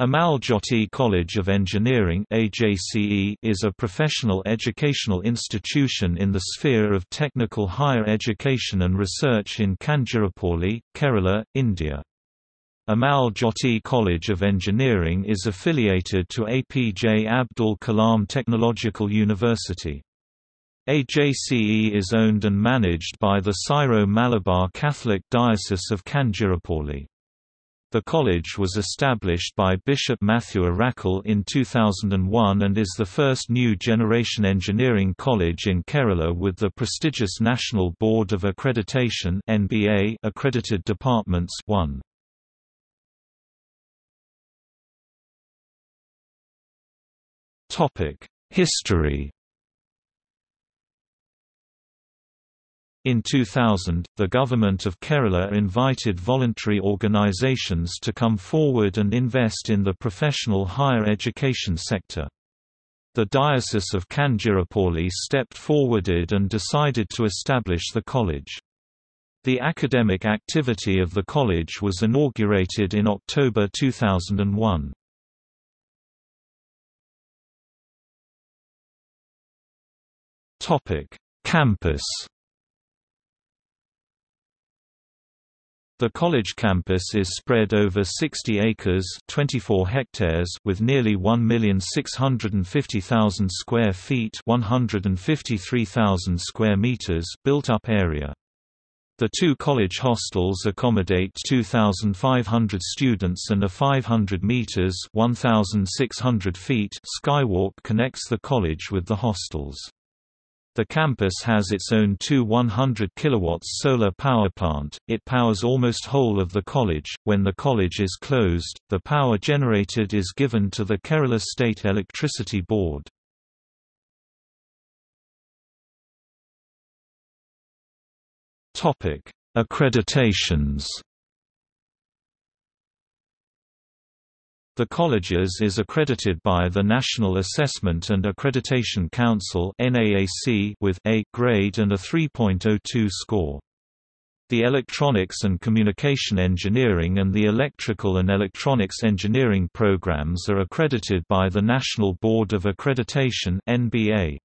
Amal Jyothi College of Engineering is a professional educational institution in the sphere of technical higher education and research in Kanjirappally, Kerala, India. Amal Jyothi College of Engineering is affiliated to APJ Abdul Kalam Technological University. AJCE is owned and managed by the Syro-Malabar Catholic Diocese of Kanjirappally. The college was established by Bishop Mathew Arackal in 2001 and is the first new generation engineering college in Kerala with the prestigious National Board of Accreditation (NBA) accredited departments. Topic: History. In 2000, the Government of Kerala invited voluntary organisations to come forward and invest in the professional higher education sector. The Diocese of Kanjirappally stepped forward and decided to establish the college. The academic activity of the college was inaugurated in October 2001. Campus. The college campus is spread over 60 acres (24 hectares) with nearly 1,650,000 square feet (153,000 square meters) built-up area. The two college hostels accommodate 2,500 students, and a 500 meters (1,600 feet) skywalk connects the college with the hostels. The campus has its own 2 100 kW solar power plant. It powers almost whole of the college. When the college is closed, the power generated is given to the Kerala State Electricity Board. Topic: Accreditations. The colleges is accredited by the National Assessment and Accreditation Council (NAAC) with A grade and a 3.02 score. The Electronics and Communication Engineering and the Electrical and Electronics Engineering programs are accredited by the National Board of Accreditation (NBA).